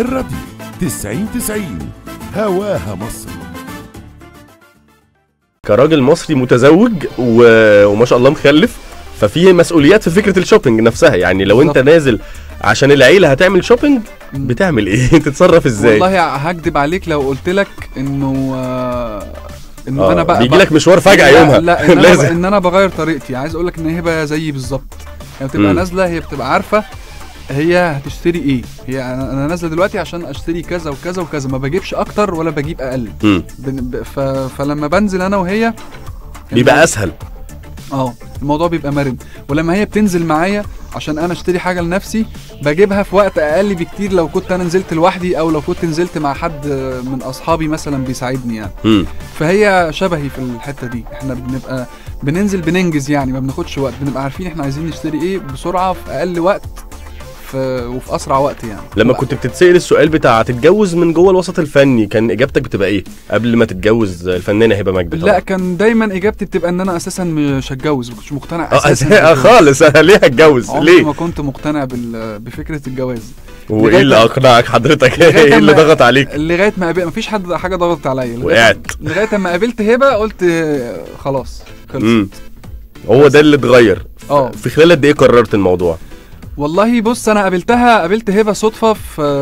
الراديو 9090 هواها مصر. كراجل مصري متزوج وما شاء الله مخلف، ففي مسؤوليات في فكره الشوبينج نفسها. يعني لو بالضبط. انت نازل عشان العيله هتعمل شوبينج، بتعمل ايه؟ تتصرف ازاي؟ والله هكدب عليك لو قلت لك انه انا بقى بيجي لك مشوار فجاه يومها. لا إن لازم انا بغير طريقتي. عايز اقول لك ان هبه زيي بالظبط، يعني بتبقى نازله، هي بتبقى عارفه هي هتشتري ايه. هي انا نازله دلوقتي عشان اشتري كذا وكذا وكذا، ما بجيبش اكتر ولا بجيب اقل. فلما بنزل انا وهي بيبقى اسهل، الموضوع بيبقى مرن. ولما هي بتنزل معايا عشان انا اشتري حاجه لنفسي، بجيبها في وقت اقل بكتير لو كنت انا نزلت لوحدي، او لو كنت نزلت مع حد من اصحابي مثلا بيساعدني يعني. فهي شبهي في الحته دي، احنا بنبقى بننزل بننجز، يعني ما بناخدش وقت، بنبقى عارفين احنا عايزين نشتري ايه بسرعه في اقل وقت وفي اسرع وقت يعني. لما كنت بتتسال السؤال بتاع تتجوز من جوه الوسط الفني، كان اجابتك بتبقى ايه قبل ما تتجوز الفنانه هبه مجدي؟ لا، كان دايما اجابتي بتبقى ان انا اساسا مش هتجوز، ما كنتش مقتنع اساسا خالص. انا ليه هتجوز؟ ليه ما كنت مقتنع بفكره الجواز. وايه اللي اقنعك حضرتك؟ ايه اللي ضغط عليك؟ لغايه ما مفيش حاجه ضغطت عليا، لغايه ما قابلت هبه قلت خلاص خلصت. هو ده اللي اتغير. في خلال قد ايه قررت الموضوع؟ والله بص، انا قابلت هبه صدفه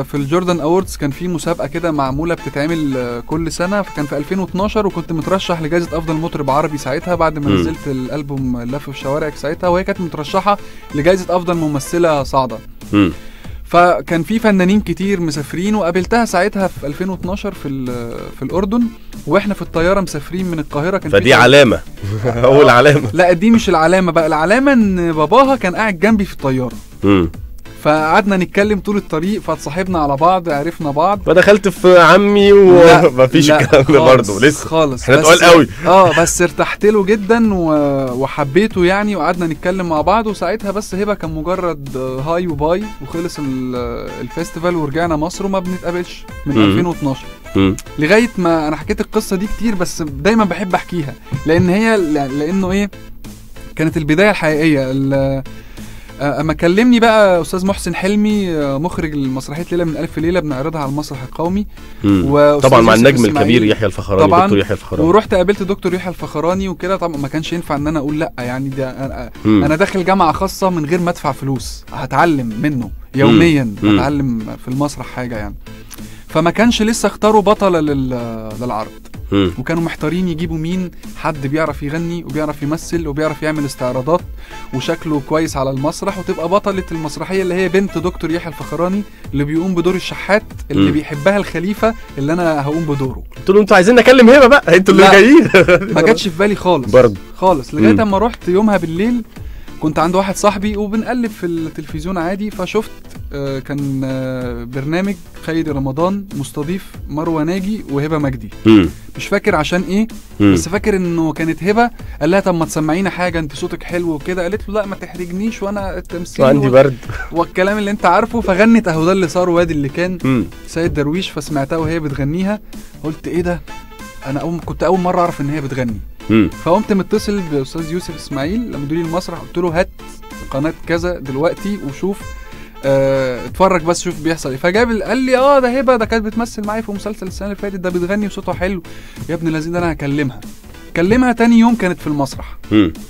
في الجوردن أوردز. كان في مسابقه كده معموله بتتعمل كل سنه، فكان في 2012، وكنت مترشح لجائزه افضل مطرب عربي ساعتها بعد ما نزلت الالبوم لف في شوارعك ساعتها، وهي كانت مترشحه لجائزه افضل ممثله صاعده. فكان في فنانين كتير مسافرين، وقابلتها ساعتها في 2012 في الاردن، واحنا في الطياره مسافرين من القاهره. كان فدي علامه اول علامه. لا دي مش العلامه بقى، العلامه ان باباها كان قاعد جنبي في الطياره. فقعدنا نتكلم طول الطريق، فاتصاحبنا على بعض، عرفنا بعض، فدخلت في عمي ومفيش الكلام ده برضه لسه خالص. احنا تقال قوي. بس ارتحت له جدا وحبيته يعني، وقعدنا نتكلم مع بعض. وساعتها بس هبه كان مجرد هاي وباي، وخلص الفيستيفال ورجعنا مصر وما بنتقابلش من 2012 لغايه ما. انا حكيت القصه دي كتير، بس دايما بحب احكيها لانه ايه، كانت البدايه الحقيقيه. اما كلمني بقى استاذ محسن حلمي، مخرج مسرحيه ليله من الف ليله، بنعرضها على المسرح القومي، طبعا مع النجم الكبير يحيى الفخراني، دكتور يحيى الفخراني. ورحت قابلت دكتور يحيى الفخراني وكده. طبعا ما كانش ينفع ان انا اقول لا، يعني ده انا داخل جامعه خاصه من غير ما ادفع فلوس، هتعلم منه يوميا، هتعلم في المسرح حاجه يعني. فما كانش لسه اختاروا بطله للعرض، وكانوا محتارين يجيبوا مين، حد بيعرف يغني وبيعرف يمثل وبيعرف يعمل استعراضات وشكله كويس على المسرح، وتبقى بطلة المسرحية اللي هي بنت دكتور يحيى الفخراني، اللي بيقوم بدور الشحات اللي بيحبها الخليفة، اللي انا هقوم بدوره. قلت لهم انتوا عايزين نكلم هبة بقى، انتوا اللي جايين. ما جاتش في بالي خالص برضه خالص، لغاية اما رحت يومها بالليل، كنت عند واحد صاحبي وبنقلب في التلفزيون عادي، فشفت كان برنامج خيري رمضان مستضيف مروه ناجي وهبه مجدي. مش فاكر عشان ايه، بس فاكر انه كانت هبه قال لها طب ما تسمعينا حاجه، انت صوتك حلو وكده. قالت له لا ما تحرجنيش، وانا التمثيل وعندي برد والكلام اللي انت عارفه. فغنت اهو ده اللي صار وادي اللي كان سيد درويش. فسمعتها وهي بتغنيها، قلت ايه ده، انا كنت اول مره اعرف ان هي بتغني. فقمت متصل باستاذ يوسف اسماعيل مدير المسرح، قلت له هات قناه كذا دلوقتي وشوف، اتفرج بس شوف بيحصل ايه. فجاب قال لي ده هبه، ده كانت بتمثل معايا في مسلسل السنه اللي فاتت، ده بتغني وصوتها حلو، يا ابن الذين انا هكلمها. كلمها تاني يوم كانت في المسرح،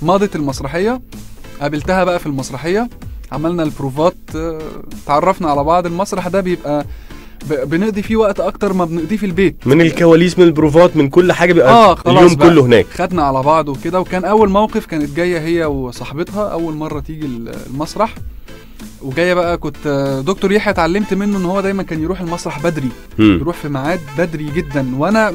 ماضت المسرحيه، قابلتها بقى في المسرحيه، عملنا البروفات، اتعرفنا على بعض. المسرح ده بيبقى بنقضي فيه وقت اكتر ما بنقضيه في البيت، من الكواليس من البروفات من كل حاجه، بيبقى اليوم كله هناك. خدنا على بعض وكده. وكان اول موقف كانت جايه هي وصاحبتها، اول مره تيجي المسرح وجايه بقى. كنت دكتور يحيى اتعلمت منه ان هو دايما كان يروح المسرح بدري، يروح في ميعاد بدري جدا، وانا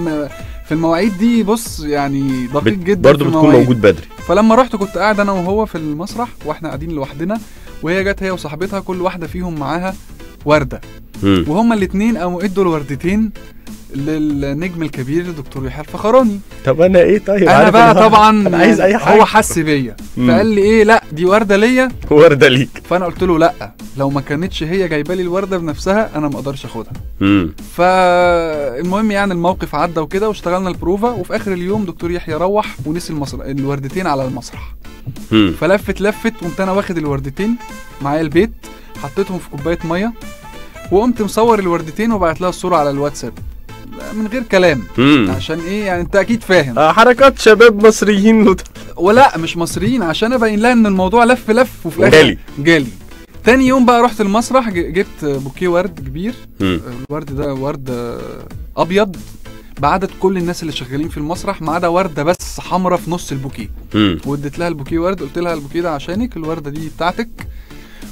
في المواعيد دي بص يعني دقيق جدا برضه بتكون موجود بدري. فلما رحت كنت قاعد انا وهو في المسرح، واحنا قاعدين لوحدنا، وهي جت هي وصاحبتها كل واحده فيهم معاها ورده، وهما الاثنين قاموا ادوا الوردتين للنجم الكبير دكتور يحيى الفخراني. طب انا ايه؟ طيب انا بقى طبعا أنا عايز اي حاجه. هو حس بيا فقال لي ايه، لا دي ورده ليا ورده ليك. فانا قلت له لا، لو ما كانتش هي جايبه لي الورده بنفسها انا ما اقدرش اخدها. فالمهم يعني الموقف عدى وكده، واشتغلنا البروفه. وفي اخر اليوم دكتور يحيى روح ونسي الوردتين على المسرح، فلفت وقمت انا واخد الوردتين معايا البيت، حطيتهم في كوبايه ميه، وقمت مصور الوردتين وبعت لها الصوره على الواتساب من غير كلام. عشان ايه يعني؟ انت اكيد فاهم. حركات شباب مصريين ولا مش مصريين، عشان ابين لها ان الموضوع لف لف وفي الاخر جالي. تاني يوم بقى رحت المسرح، جبت بوكيه ورد كبير. الورد ده ورد ابيض بعدد كل الناس اللي شغالين في المسرح ما عدا ورده بس حمراء في نص البوكيه، واديت لها البوكيه ورد، قلت لها البوكيه ده عشانك، الورده دي بتاعتك،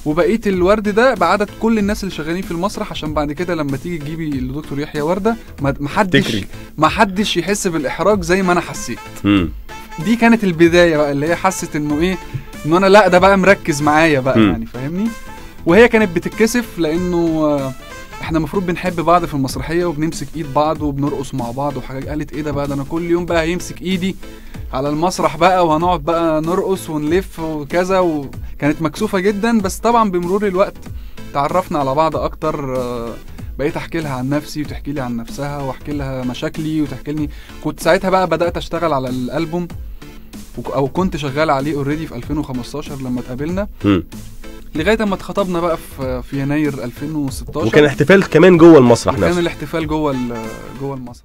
وبقيت الورد ده بعدد كل الناس اللي شغالين في المسرح، عشان بعد كده لما تيجي تجيبي لدكتور يحيى ورده محدش يحس بالاحراج زي ما انا حسيت. دي كانت البدايه بقى، اللي هي حست انه ايه، ان انا لا ده بقى مركز معايا بقى، يعني فاهمني. وهي كانت بتتكسف لانه احنا المفروض بنحب بعض في المسرحيه وبنمسك ايد بعض وبنرقص مع بعض وحاجات. قالت ايه ده بقى، ده انا كل يوم بقى هيمسك ايدي على المسرح بقى وهنقعد بقى نرقص ونلف وكذا. وكانت مكسوفه جدا، بس طبعا بمرور الوقت تعرفنا على بعض اكتر. بقيت احكي لها عن نفسي وتحكي لي عن نفسها، واحكي لها مشاكلي وتحكي لي. كنت ساعتها بقى بدات اشتغل على الالبوم، او كنت شغال عليه اوريدي في 2015 لما اتقابلنا، لغايه اما اتخطبنا بقى في يناير 2016. وكان احتفال كمان جوه المسرح نفسه. كان الاحتفال جوه المسرح.